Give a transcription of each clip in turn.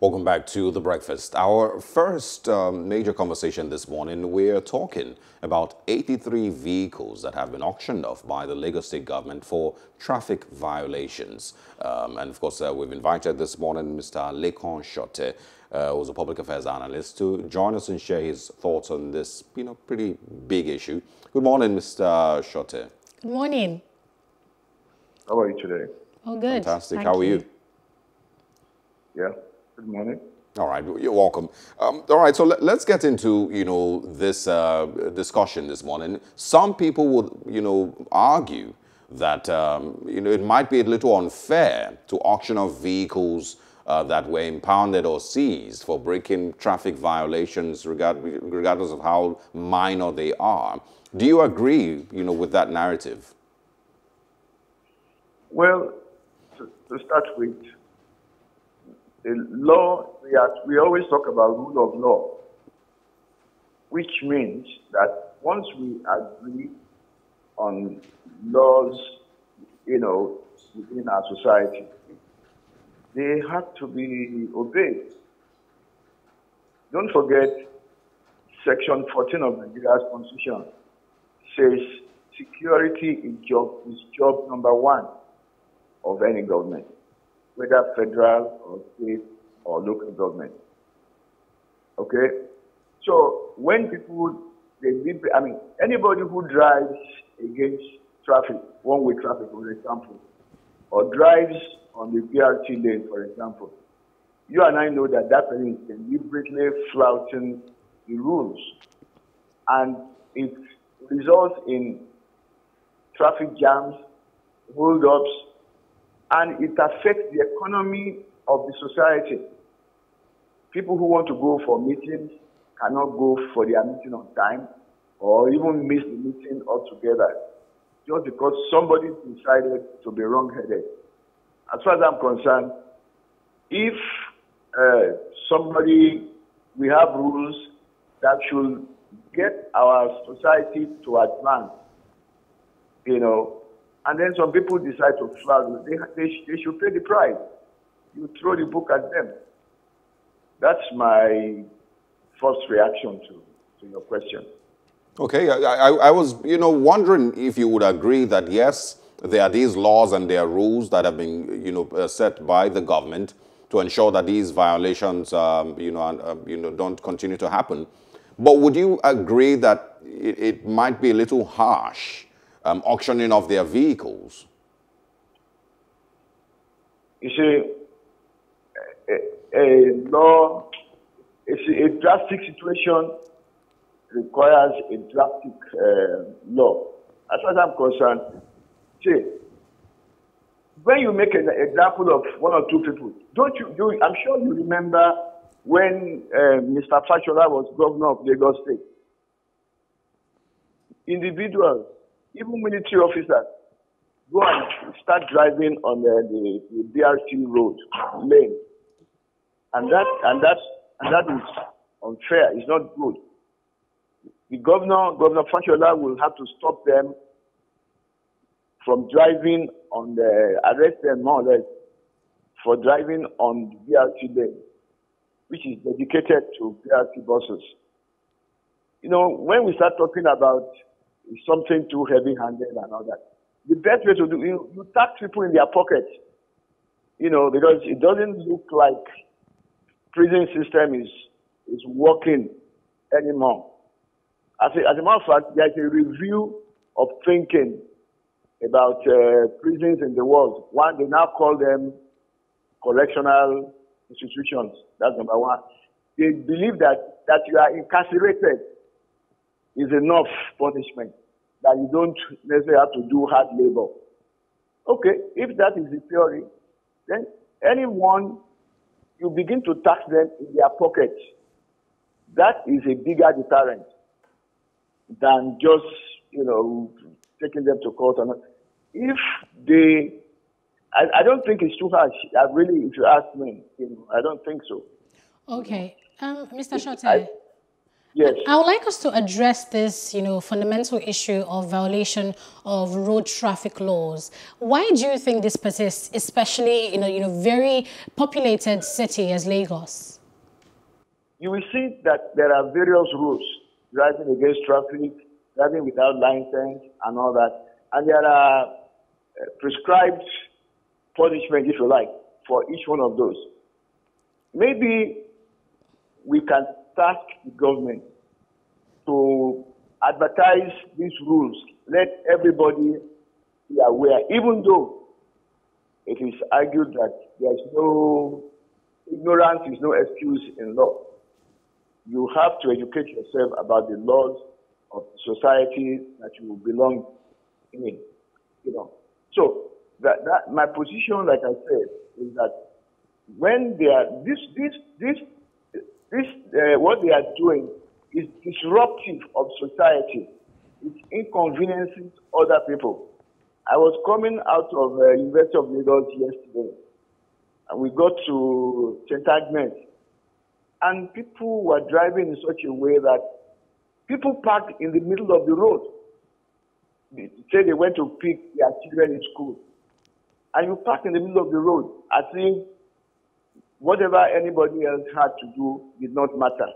Welcome back to The Breakfast. Our first major conversation this morning, we're talking about 83 vehicles that have been auctioned off by the Lagos State government for traffic violations. And of course, we've invited this morning Mr. Lekan Sote, who's a public affairs analyst, to join us and share his thoughts on this, pretty big issue. Good morning, Mr. Sote. Good morning. How are you today? Oh, good. Fantastic. Thank How are you? Yeah, good morning. All right, you're welcome. All right, so let's get into, this discussion this morning. Some people would, argue that, it might be a little unfair to auction off vehicles that were impounded or seized for breaking traffic violations, regardless of how minor they are. Do you agree, with that narrative? Well, to start with, the law, we always talk about rule of law, which means that once we agree on laws, within our society, they have to be obeyed. Don't forget, Section 14 of Nigeria's Constitution says security is job number one of any government, whether federal or state or local government. Okay? So when people, anybody who drives against traffic, one-way traffic, for example, or drives on the BRT lane, for example, you and I know that that person is deliberately flouting the rules. And it results in traffic jams, hold-ups, and it affects the economy of the society. People who want to go for meetings cannot go for their meeting on time or even miss the meeting altogether just because somebody decided to be wrong-headed. As far as I'm concerned, if we have rules that should get our society to advance, and then some people decide to flout. They should pay the price. You throw the book at them. That's my first reaction to your question. Okay, I was, wondering if you would agree that yes, there are these laws and there are rules that have been, set by the government to ensure that these violations, don't continue to happen. But would you agree that it might be a little harsh? Auctioning off their vehicles? You see, a drastic situation requires a drastic law. As far as I'm concerned, see, when you make an example of one or two people, I'm sure you remember when Mr. Fashola was governor of Lagos State. Individuals, even military officers, go and start driving on the BRT road lane, and that is unfair. It's not good. The Governor Fashola, will have to stop them from driving on arrest them more or less for driving on the BRT lane, which is dedicated to BRT buses. When we start talking about something too heavy-handed and all that, the best way to do, you tax people in their pockets, because it doesn't look like prison system is working anymore. As a matter of fact, there's a review of thinking about prisons in the world. One, they now call them correctional institutions. That's number one. They believe that you are incarcerated is enough punishment, that you don't necessarily have to do hard labor. Okay, if that is the theory, then anyone, you begin to tax them in their pockets. That is a bigger deterrent than just, taking them to court. If they, I don't think it's too harsh. I really, if you ask me, I don't think so. Okay, Mr. Sote. Yes. I would like us to address this, fundamental issue of violation of road traffic laws. Why do you think this persists, especially in a very populated city as Lagos? You will see that there are various rules, driving against traffic, driving without license, and all that. And there are prescribed punishment, if you like, for each one of those. Maybe we can task the government to advertise these rules. Let everybody be aware, even though it is argued that there is no ignorance, is no excuse in law. You have to educate yourself about the laws of the society that you belong in. So that my position, like I said, is that when they are what they are doing is disruptive of society. It inconveniences other people. I was coming out of the University of Lagos yesterday, and we got to Chantagment, and people were driving in such a way that people parked in the middle of the road. They say they went to pick their children in school, and you park in the middle of the road. I think whatever anybody else had to do did not matter.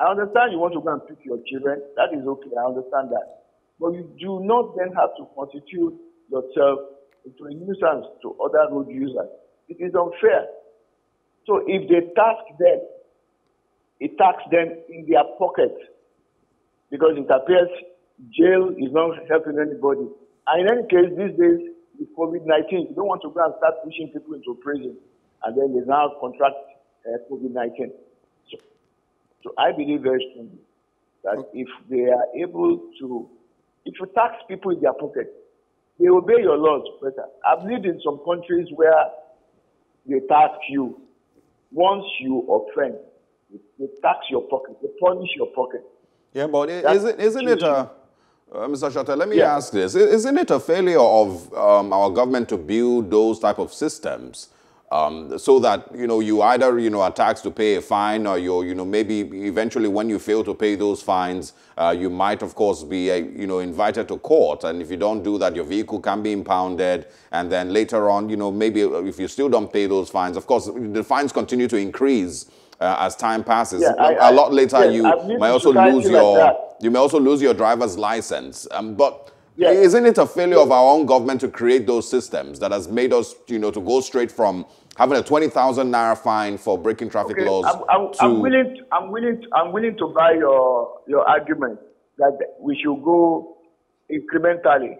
I understand you want to go and pick your children. That is okay. I understand that. But you do not then have to constitute yourself into a nuisance to other road users. It is unfair. So if they tax them, it tax them in their pocket, because it appears jail is not helping anybody. And in any case, these days, with COVID-19, you don't want to go and start pushing people into prison, and then they now contract COVID-19. So I believe very strongly that if they are able to, if you tax people in their pocket, they obey your laws better. I've lived in some countries where they tax you. Once you offend, they tax your pocket, they punish your pocket. Yeah, but Mr. Sote, let me ask this. Isn't it a failure of our government to build those type of systems? So that, you either, are taxed to pay a fine, or you're, maybe eventually when you fail to pay those fines, you might, of course, be, invited to court. And if you don't do that, your vehicle can be impounded. And then later on, maybe if you still don't pay those fines, of course, the fines continue to increase as time passes. Yeah, a lot later, you may also lose your driver's license. But isn't it a failure of our own government to create those systems that has made us, to go straight from having a 20,000 naira fine for breaking traffic laws? I'm willing to buy your argument that we should go incrementally.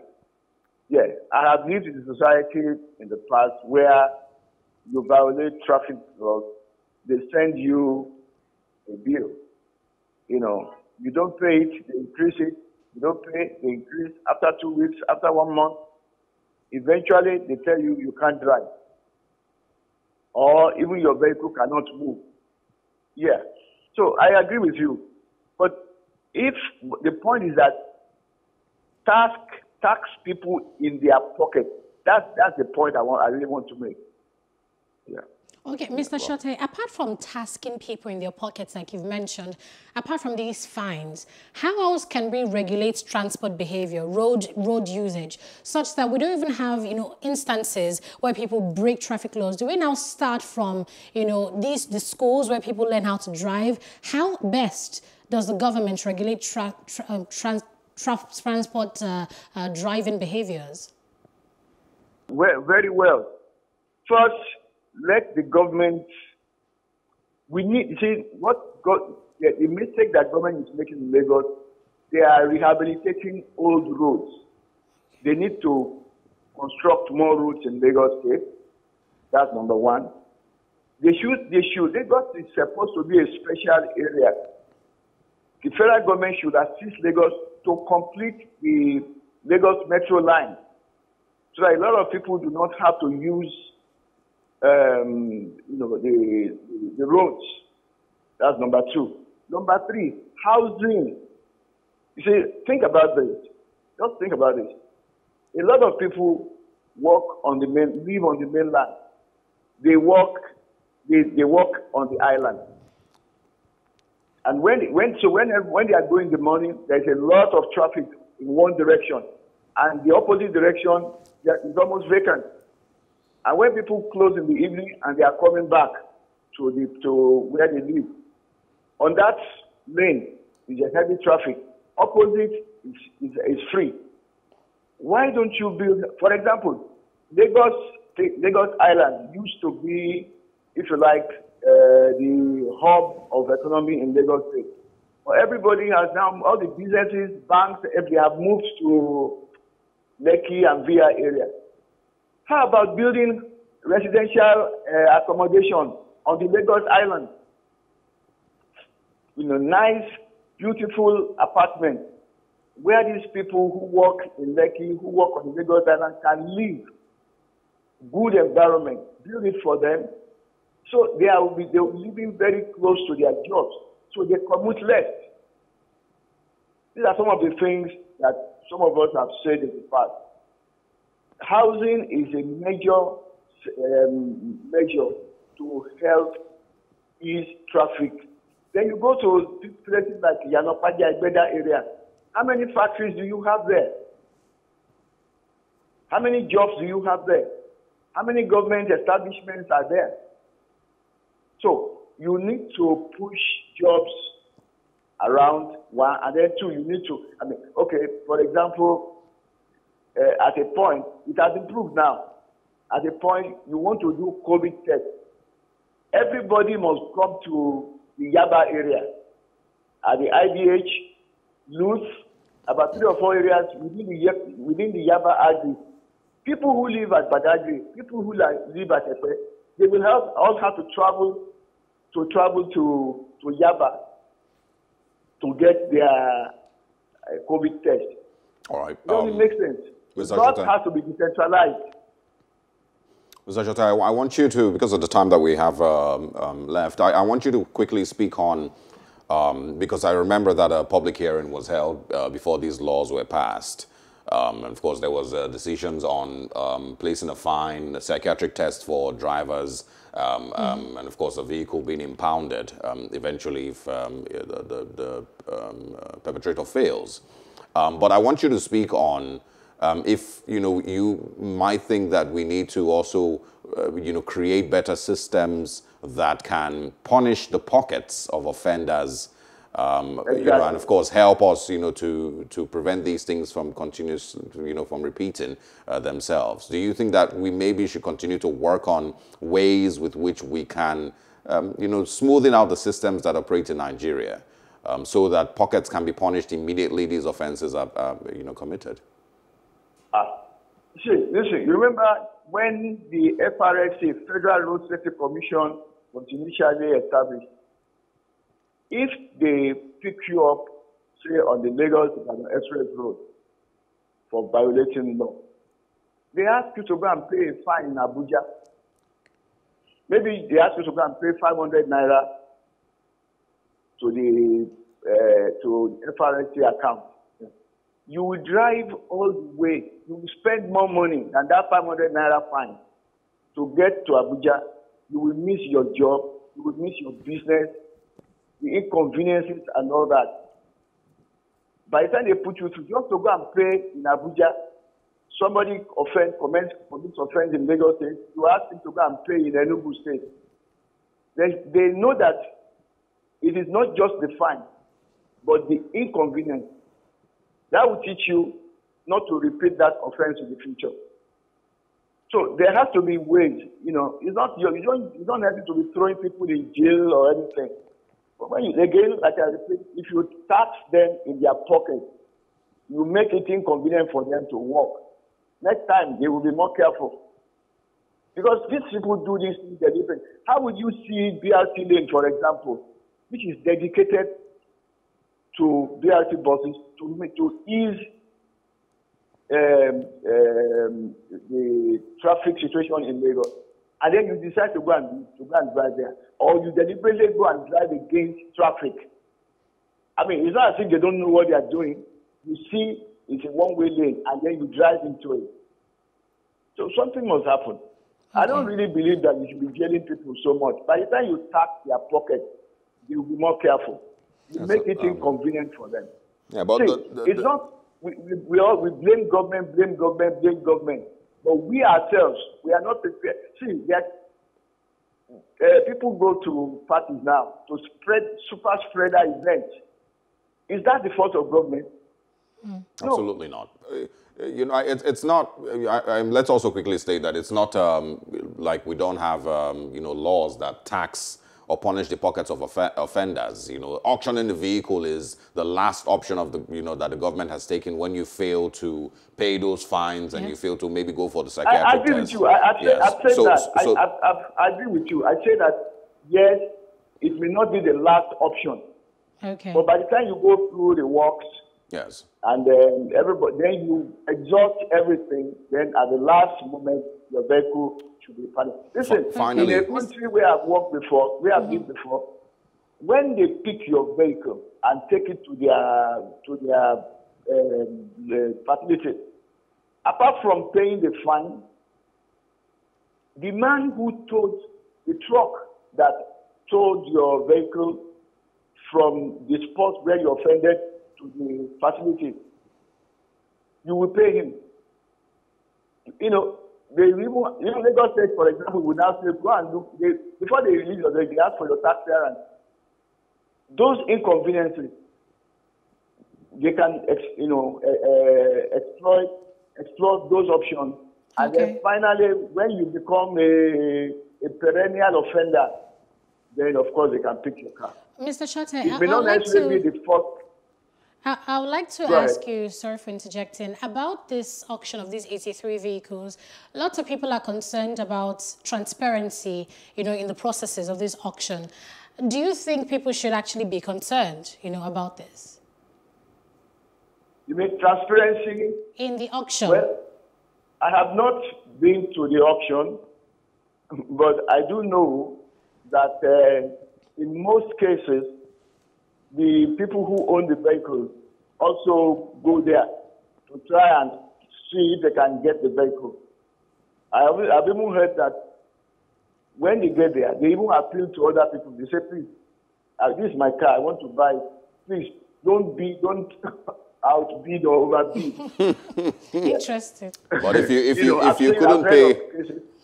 Yes, I have lived in society in the past where you violate traffic laws, they send you a bill. You don't pay it, they increase it. You don't pay, they increase. After 2 weeks, after 1 month, eventually they tell you you can't drive, or even your vehicle cannot move. Yeah, so I agree with you. But if the point is that tax people in their pocket, that's the point I really want to make. Yeah. Okay, Mr. Sote, apart from tasking people in their pockets, like you've mentioned, apart from these fines, how else can we regulate transport behavior, road usage, such that we don't even have, instances where people break traffic laws? Do we now start from, the schools where people learn how to drive? How best does the government regulate transport driving behaviors? Well, very well. First, let the government, the mistake that government is making in Lagos, they are rehabilitating old roads. They need to construct more roads in Lagos State. That's number one. Lagos is supposed to be a special area. The federal government should assist Lagos to complete the Lagos metro line, so that a lot of people do not have to use the roads. That's number two. Number three, housing. You see, think about this. Just think about this. A lot of people live on the mainland. They work on the island. And when they are going the morning, there's a lot of traffic in one direction, and the opposite direction is almost vacant. And when people close in the evening and they are coming back to where they live, on that lane is a heavy traffic. Opposite is free. Why don't you build, for example, Lagos Island used to be, if you like, the hub of economy in Lagos State. Well, everybody has now, all the businesses, banks, they have moved to Lekki and Via area. How about building residential accommodation on the Lagos Island? You know, nice, beautiful apartment where these people who work in Lekki, who work on the Lagos Island can live. Good environment, build it for them. So they're living very close to their jobs, so they commute less. These are some of the things that some of us have said in the past. Housing is a major measure to help ease traffic. Then you go to places like Yanopaja, Igbeda area. How many factories do you have there? How many jobs do you have there? How many government establishments are there? So you need to push jobs around one, and then two, you need to, I mean, okay, for example, at a point, it has improved now. At a point, you want to do COVID test. Everybody must come to the Yaba area. At the IBH, Luz, about 3 or 4 areas within the Yaba area. People who live at Badagry, people who live at Epe, they will all have to travel to Yaba to get their COVID test. All right. Doesn't make sense. That has to be decentralized. Mr. Sote, I want you to, because of the time that we have left, I want you to quickly speak on, because I remember that a public hearing was held before these laws were passed. And of course, there was decisions on placing a fine, a psychiatric test for drivers, and of course, a vehicle being impounded eventually if the perpetrator fails. But I want you to speak on if you might think that we need to also create better systems that can punish the pockets of offenders. Exactly. And of course, help us, to prevent these things from from repeating themselves. Do you think that we maybe should continue to work on ways with which we can, smoothing out the systems that operate in Nigeria, so that pockets can be punished immediately these offenses are, committed? Listen, you remember when the FRSC, Federal Road Safety Commission, was initially established, if they pick you up, say, on the Lagos Express Road for violating law, they ask you to go and pay a fine in Abuja. Maybe they ask you to go and pay 500 naira to the FRSC account. You will drive all the way. You will spend more money than that 500 naira fine to get to Abuja. You will miss your job. You will miss your business. The inconveniences and all that. By the time they put you through, you have to go and pay in Abuja. Somebody commits offense in Lagos State, you ask him to go and pay in Enugu State. They know that it is not just the fine, but the inconvenience. That will teach you not to repeat that offense in the future. So there has to be ways, it's not, you don't have to be throwing people in jail or anything. Again, like I repeat, if you tax them in their pocket, you make it inconvenient for them to work. Next time, they will be more careful. Because these people do these things differently. How would you see BRT lane, for example, which is dedicated to BRT buses to ease the traffic situation in Lagos? And then you decide to go and drive there. Or you deliberately go and drive against traffic. I mean, it's not as if they don't know what they are doing. You see it's a one-way lane, and then you drive into it. So something must happen. Okay. I don't really believe that you should be jailing people so much. By the time you tax their pocket, you'll be more careful. make it inconvenient for them. Yeah, but see, it's not, we blame government, but we ourselves, we are not prepared. See, people go to parties now to spread super spreader events. Is that the fault of government? Mm. No. Absolutely not. You know, it's not, let's also quickly state that it's not like we don't have, you know, laws that tax or punish the pockets of offenders. You know, auctioning the vehicle is the last option of the, you know, that the government has taken when you fail to pay those fines and you fail to maybe go for the psychiatric test. I agree with you. I agree with you. I say that, yes, it may not be the last option. Okay. But by the time you go through the works, yes, and then everybody, then you exhaust everything. Then at the last moment, your vehicle should be punished. Listen, finally, in a country where I've worked before, where I've lived before, when they pick your vehicle and take it to their facility, apart from paying the fine, the man who towed the truck that towed your vehicle from the spot where you offended to the facility, you will pay him. You know, they even Lagos State, for example, will now say, go and look, before they release your they ask for your tax clearance. Those inconveniences, they can, you know, exploit those options. And then finally, when you become a perennial offender, then of course they can pick your car. Mr. Sote, it may not necessarily be the first. I would like to ask you, sorry for interjecting, about this auction of these 83 vehicles. Lots of people are concerned about transparency, you know, in the processes of this auction. Do you think people should actually be concerned, you know, about this? You mean transparency? In the auction. Well, I have not been to the auction, but I do know that in most cases, the people who own the vehicles also go there to try and see if they can get the vehicle. I've even heard that when they get there, they even appeal to other people. They say, please, this is my car, I want to buy it. Please, don't outbid or overbid. Interesting. But if you couldn't pay...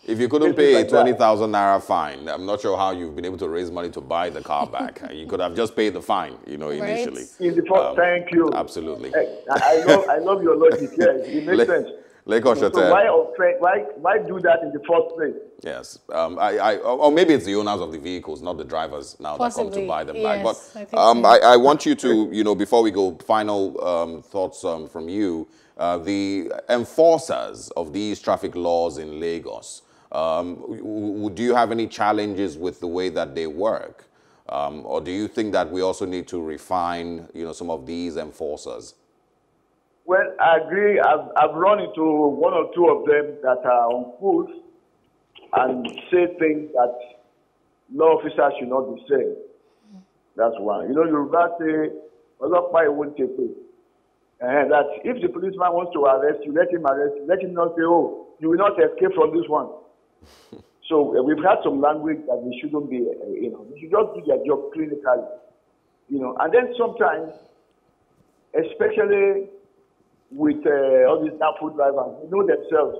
If you couldn't pay a 20,000 naira fine, I'm not sure how you've been able to raise money to buy the car back. You could have just paid the fine, you know, initially. Thank you. Absolutely. I love your logic. Yes, it makes sense. Lekan Sote, so why do that in the first place? Yes. Or maybe it's the owners of the vehicles, not the drivers now that come to buy them back. But I want you to, you know, before we go, final thoughts from you. The enforcers of these traffic laws in Lagos, do you have any challenges with the way that they work? Or do you think that we also need to refine, you know, some of these enforcers? Well, I agree. I've run into one or two of them that are on foot and say things that law officers should not be saying. That's one. You know, you're about to say, Olokpa won't take it. And that if the policeman wants to arrest you, let him not say, oh, you will not escape from this one. So we've had some language that we shouldn't be, you know, we should just do their job clinically, you know. And then sometimes, especially with all these downfall drivers, they know themselves.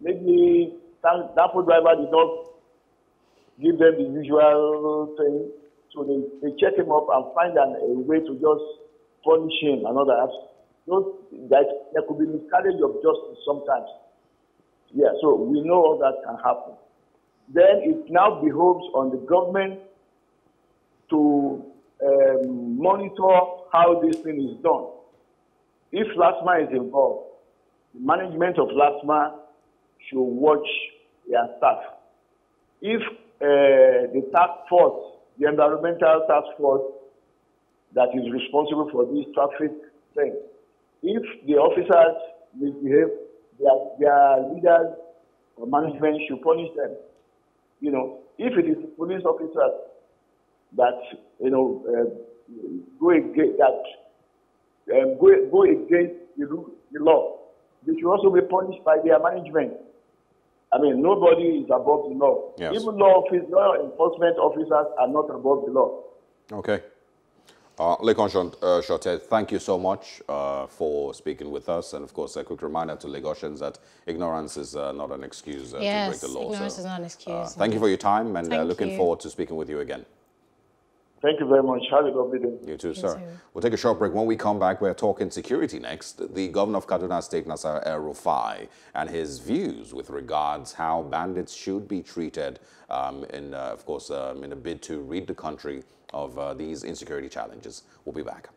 Maybe downfall driver did not give them the usual thing, so they check him up and find a way to just punish him and others. There could be miscarriage of justice sometimes. Yeah, so we know all that can happen. Then it now behoves on the government to monitor how this thing is done. If LASMA is involved, the management of LASMA should watch their staff. If the task force, the environmental task force that is responsible for this traffic thing, if the officers misbehave, their leaders or management should punish them. You know, if it is the police officers that, you know, go against the law, they should also be punished by their management. I mean, nobody is above the law. Yes. Even law enforcement officers are not above the law. Okay. Lekan Sote, thank you so much for speaking with us. And of course, a quick reminder to Lagosians that ignorance is not an excuse to break the law. Ignorance is not an excuse. Thank you for your time, and looking forward to speaking with you again. Thank you very much. Have a lovely day. You too, sir. We'll take a short break. When we come back, we're talking security next. The governor of Kaduna State, Nasir El-Rufai, and his views with regards how bandits should be treated, in a bid to rid the country of these insecurity challenges. We'll be back.